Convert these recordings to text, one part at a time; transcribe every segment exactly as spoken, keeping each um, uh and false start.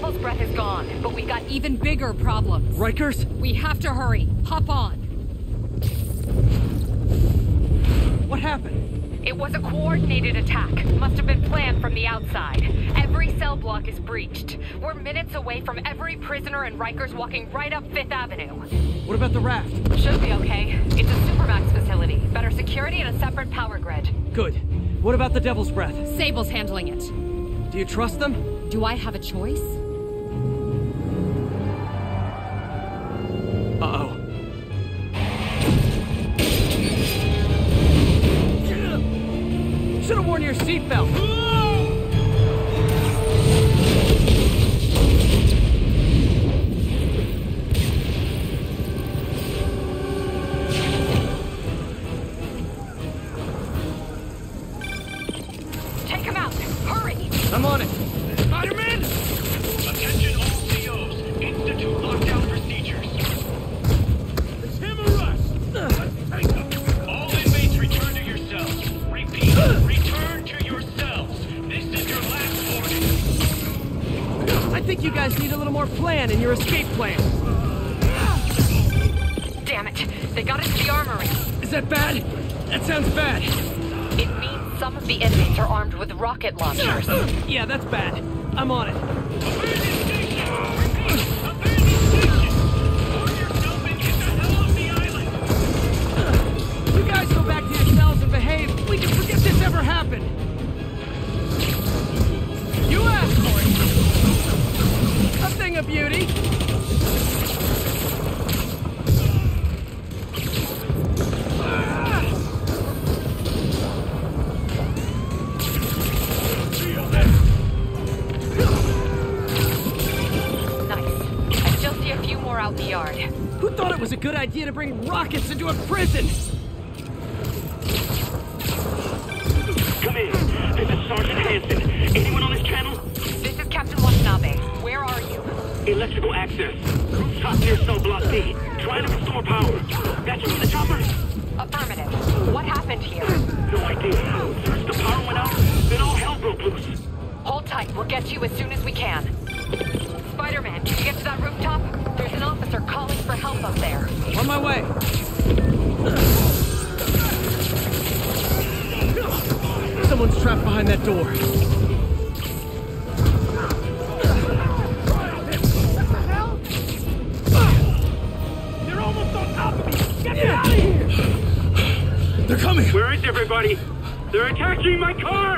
Devil's Breath is gone, but we got even bigger problems. Rikers? We have to hurry. Hop on. What happened? It was a coordinated attack. Must have been planned from the outside. Every cell block is breached. We're minutes away from every prisoner and Rikers walking right up Fifth Avenue. What about the raft? Should be okay. It's a Supermax facility. Better security and a separate power grid. Good. What about the Devil's Breath? Sable's handling it. Do you trust them? Do I have a choice? Uh-oh. Should have worn your seatbelt. Take him out. Hurry. I'm on it. Spider-Man! Attention all C Os. Institute lockdown procedures. It's him or us. Let's take him. All inmates return to your cells. Repeat. Repeat. I think you guys need a little more plan in your escape plan. Damn it. They got us to the armory. Is that bad? That sounds bad. It means some of the inmates are armed with rocket launchers. Yeah, that's bad. I'm on it. Abandon station! Abandon station! Yourself and get the hell off the island! You guys go back to your cells and behave. We can forget this ever happened. You asked for it. A thing of beauty. Nice. I still see a few more out in the yard. Who thought it was a good idea to bring rockets into a prison? Come in. This is Sergeant Hanson. Anyone on this channel? This is Captain Watanabe. Where are you? Electrical access. Rooftop near cell block D. Trying to restore power. Got you in the chopper? Affirmative. What happened here? No idea. First the power went out, then all hell broke loose. Hold tight. We'll get to you as soon as we can. Spider-Man, can you get to that rooftop? There's an officer calling for help up there. On my way. Someone's trapped behind that door. They're coming! Where is everybody? They're attacking my car!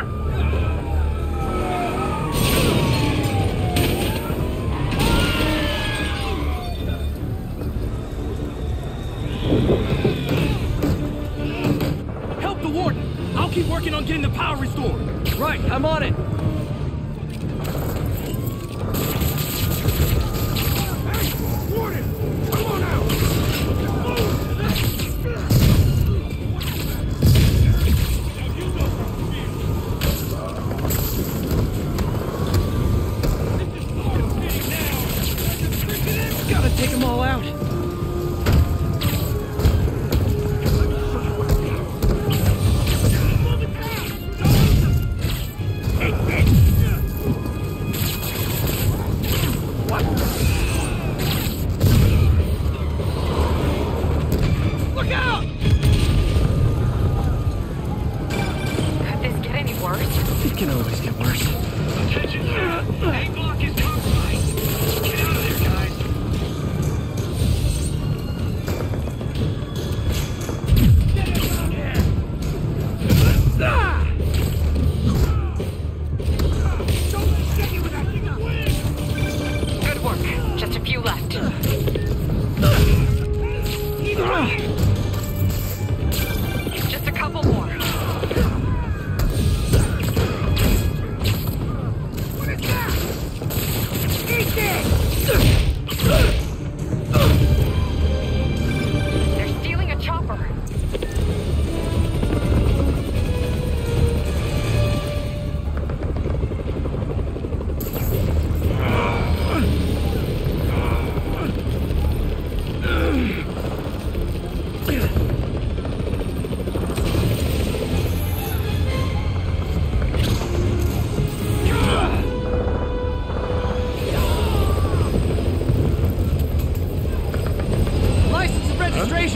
Help the warden! I'll keep working on getting the power restored! Right, I'm on it! Hey, warden! Come on out! Take them all out. Left.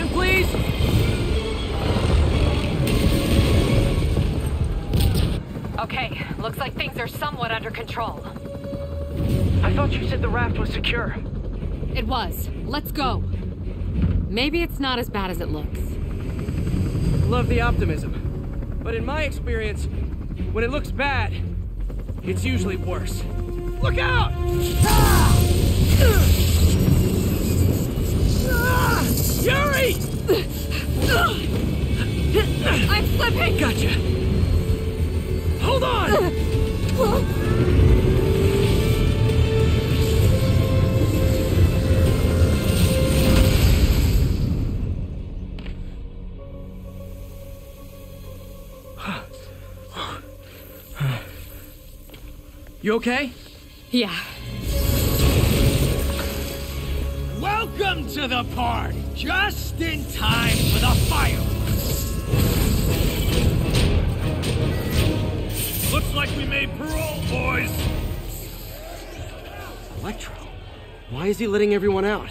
attention, please? Okay, looks like things are somewhat under control. I thought you said the raft was secure. It was. Let's go. Maybe it's not as bad as it looks. Love the optimism. But in my experience, when it looks bad, it's usually worse. Look out! Ah! Ah! Yuri! I'm slipping! Gotcha! Hold on! You okay? Yeah. Welcome to the party! Just in time for the fireworks! Looks like we made parole, boys! Electro? Why is he letting everyone out?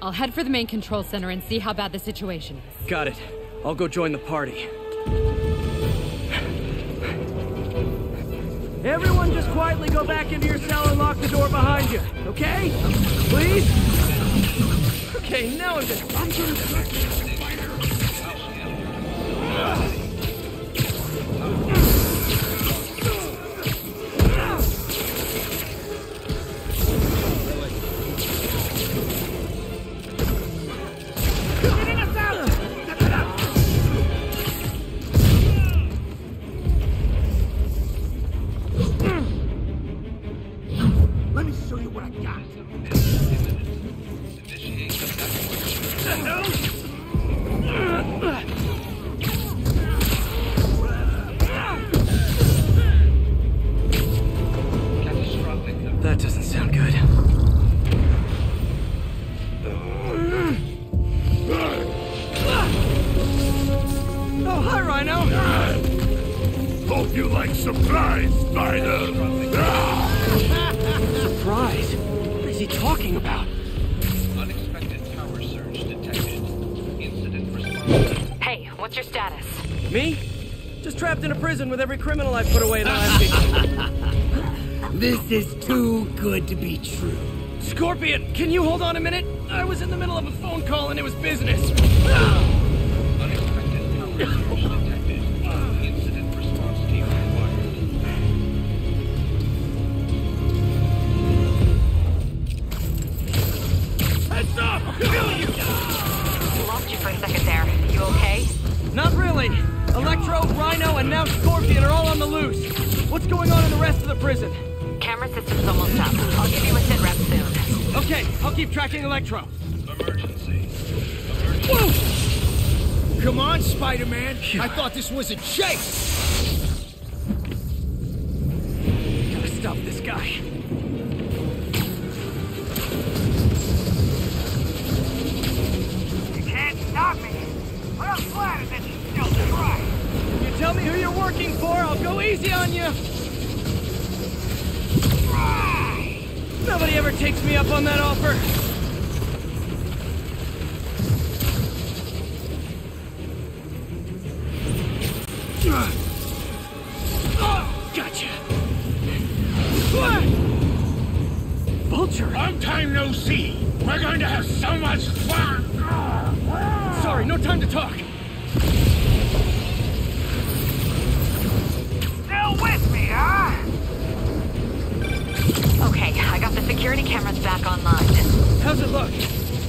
I'll head for the main control center and see how bad the situation is. Got it. I'll go join the party. Everyone just quietly go back into your cell and lock the door behind you, okay? Please? Okay, now I'm just... I'm gonna... with every criminal I've put away in the last week. This is too good to be true. Scorpion, can you hold on a minute? I was in the middle of a phone call and it was business. Unexpected power surge detected. Incident response team required. Heads up! Kill you! Lost you for a second there. You okay? Not really. Electro, Rhino, and now Scorpion are all on the loose. What's going on in the rest of the prison? Camera system's almost up. I'll give you a sit rep soon. Okay, I'll keep tracking Electro. Emergency. Emergency. Whoa! Come on, Spider-Man. I thought this was a chase. Gotta stop this guy. You can't stop me. Put up flares at you. You tell me who you're working for, I'll go easy on you! Try. Nobody ever takes me up on that offer! Gotcha! Vulture! Long time no see! We're going to have so much fun! Sorry, no time to talk! With me, huh? Okay, I got the security cameras back online. How's it look?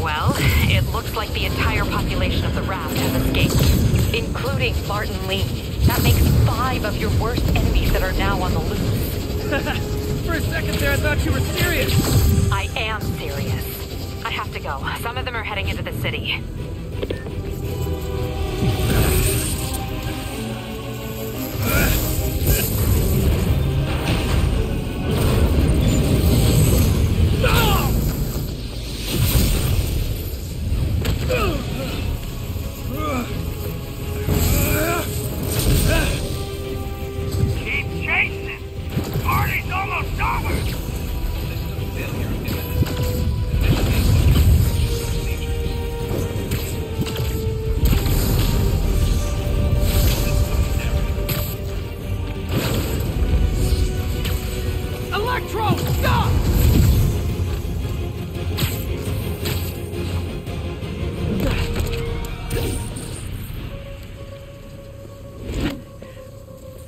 Well, it looks like the entire population of the raft has escaped, including Barton Lee. That makes five of your worst enemies that are now on the loose. For a second there, I thought you were serious. I am serious. I have to go. Some of them are heading into the city.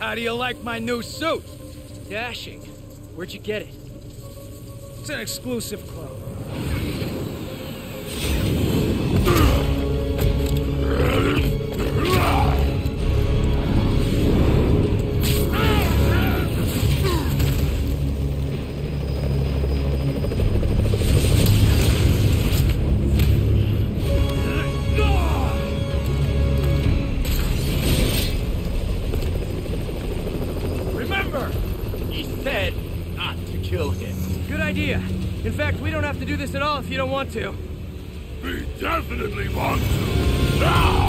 How do you like my new suit? Dashing. Where'd you get it? It's an exclusive club. In fact, we don't have to do this at all if you don't want to. We definitely want to. Now!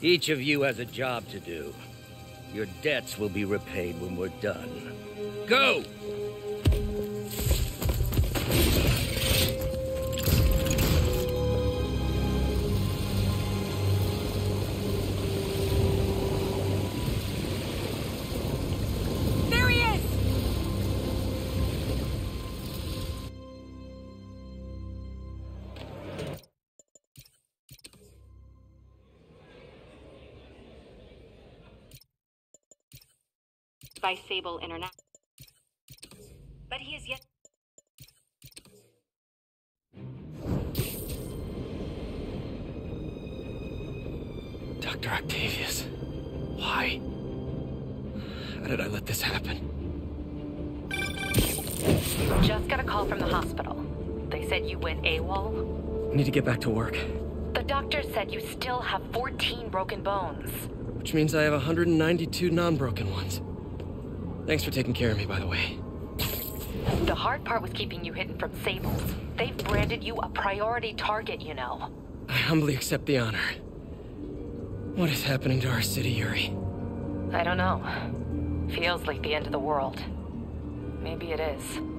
Each of you has a job to do. Your debts will be repaid when we're done. Go! By Sable International. But he is yet. Doctor Octavius, why? How did I let this happen? Just got a call from the hospital. They said you went AWOL. I need to get back to work. The doctor said you still have fourteen broken bones. Which means I have one hundred ninety-two non-broken ones. Thanks for taking care of me, by the way. The hard part was keeping you hidden from Sables. They've branded you a priority target, you know. I humbly accept the honor. What is happening to our city, Yuri? I don't know. Feels like the end of the world. Maybe it is.